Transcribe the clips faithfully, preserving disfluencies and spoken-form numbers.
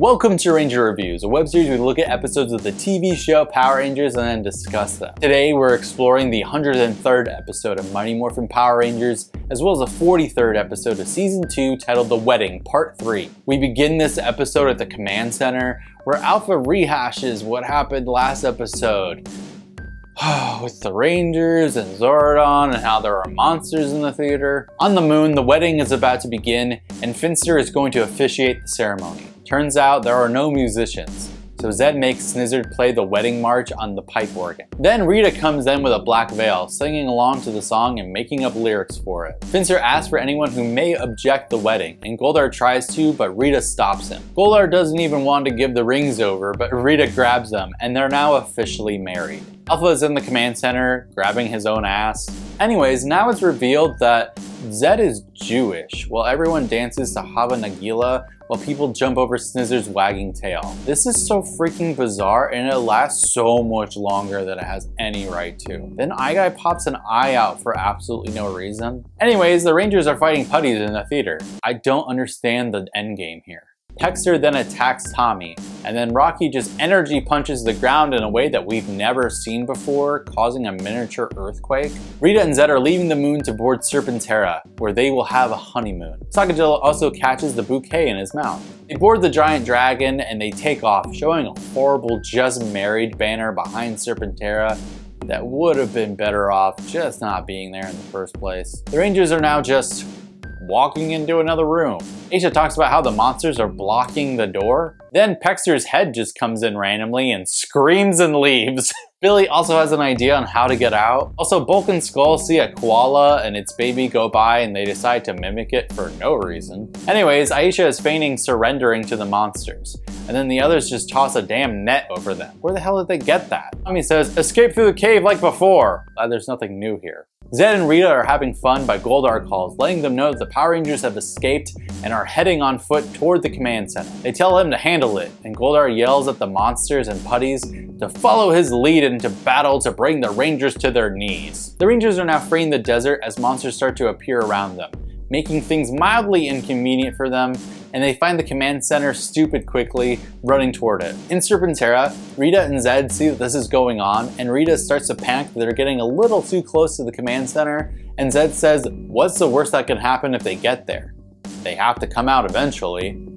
Welcome to Ranger Reviews, a web series where we look at episodes of the T V show Power Rangers and then discuss them. Today we're exploring the one hundred third episode of Mighty Morphin Power Rangers, as well as the forty-third episode of Season two titled The Wedding, Part three. We begin this episode at the Command Center, where Alpha rehashes what happened last episode. With the Rangers and Zordon and how there are monsters in the theater. On the moon, the wedding is about to begin and Finster is going to officiate the ceremony. Turns out there are no musicians, so Zed makes Snizzard play the wedding march on the pipe organ. Then Rita comes in with a black veil, singing along to the song and making up lyrics for it. Finster asks for anyone who may object the wedding, and Goldar tries to, but Rita stops him. Goldar doesn't even want to give the rings over, but Rita grabs them, and they're now officially married. Alpha is in the command center, grabbing his own ass. Anyways, now it's revealed that Zed is Jewish, while everyone dances to Hava Nagila, while people jump over Snizzard's wagging tail. This is so freaking bizarre, and it lasts so much longer than it has any right to. Then iGuy pops an eye out for absolutely no reason. Anyways, the Rangers are fighting putties in the theater. I don't understand the endgame here. Hexer then attacks Tommy, and then Rocky just energy punches the ground in a way that we've never seen before, causing a miniature earthquake. Rita and Zed are leaving the moon to board Serpentera, where they will have a honeymoon. Sakajilla also catches the bouquet in his mouth. They board the giant dragon and they take off, showing a horrible just married banner behind Serpentera that would have been better off just not being there in the first place. The Rangers are now just walking into another room. Aisha talks about how the monsters are blocking the door. Then Hexer's head just comes in randomly and screams and leaves. Billy also has an idea on how to get out. Also, Bulk and Skull see a koala and its baby go by and they decide to mimic it for no reason. Anyways, Aisha is feigning surrendering to the monsters. And then the others just toss a damn net over them. Where the hell did they get that? Tommy says, escape through the cave like before. Uh, there's nothing new here. Zed and Rita are having fun by Goldar calls, letting them know that the Power Rangers have escaped and are heading on foot toward the command center. They tell him to handle it, and Goldar yells at the monsters and putties to follow his lead into battle to bring the Rangers to their knees. The Rangers are now freeing the desert as monsters start to appear around them, making things mildly inconvenient for them, and they find the command center stupid quickly, running toward it. In Serpentera, Rita and Zed see that this is going on, and Rita starts to panic that they're getting a little too close to the command center, and Zed says, what's the worst that can happen if they get there? They have to come out eventually.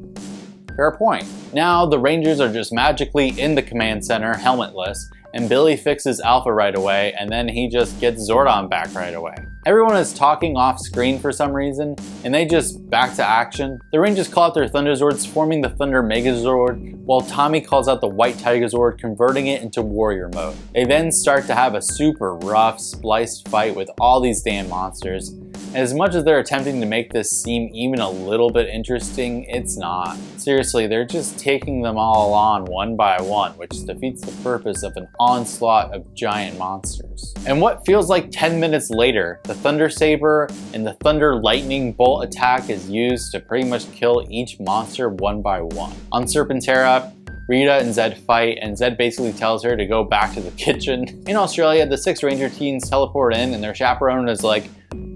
Fair point. Now the Rangers are just magically in the command center, helmetless, and Billy fixes Alpha right away, and then he just gets Zordon back right away. Everyone is talking off screen for some reason, and they just back to action. The Rangers call out their Thunder Zords, forming the Thunder Megazord, while Tommy calls out the White Tiger Zord, converting it into warrior mode. They then start to have a super rough, spliced fight with all these damn monsters. As much as they're attempting to make this seem even a little bit interesting, it's not. Seriously, they're just taking them all on one by one, which defeats the purpose of an onslaught of giant monsters. And what feels like ten minutes later, the Thunder Saber and the Thunder Lightning Bolt attack is used to pretty much kill each monster one by one. On Serpentera, Rita and Zed fight, and Zed basically tells her to go back to the kitchen. In Australia, the six Ranger teens teleport in, and their chaperone is like,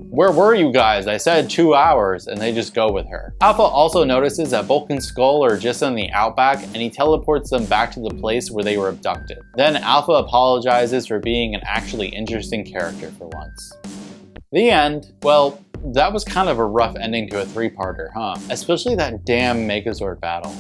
where were you guys? I said two hours, and they just go with her. Alpha also notices that Bulk and Skull are just in the outback, and he teleports them back to the place where they were abducted. Then Alpha apologizes for being an actually interesting character for once. The end. Well, that was kind of a rough ending to a three-parter, huh? Especially that damn Megazord battle.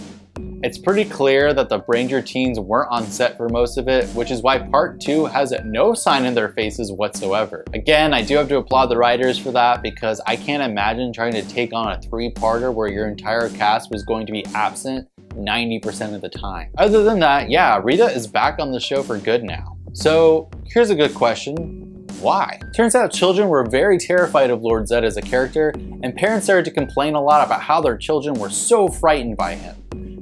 It's pretty clear that the Ranger teens weren't on set for most of it, which is why part two has no sign in their faces whatsoever. Again, I do have to applaud the writers for that, because I can't imagine trying to take on a three-parter where your entire cast was going to be absent ninety percent of the time. Other than that, yeah, Rita is back on the show for good now. So here's a good question. Why? Turns out children were very terrified of Lord Zedd as a character, and parents started to complain a lot about how their children were so frightened by him.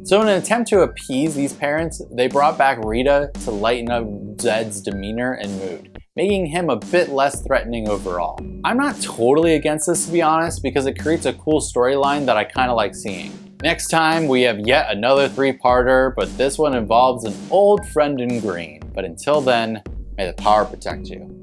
So in an attempt to appease these parents, they brought back Rita to lighten up Zed's demeanor and mood, making him a bit less threatening overall. I'm not totally against this, to be honest, because it creates a cool storyline that I kind of like seeing. Next time, we have yet another three-parter, but this one involves an old friend in green. But until then, may the power protect you.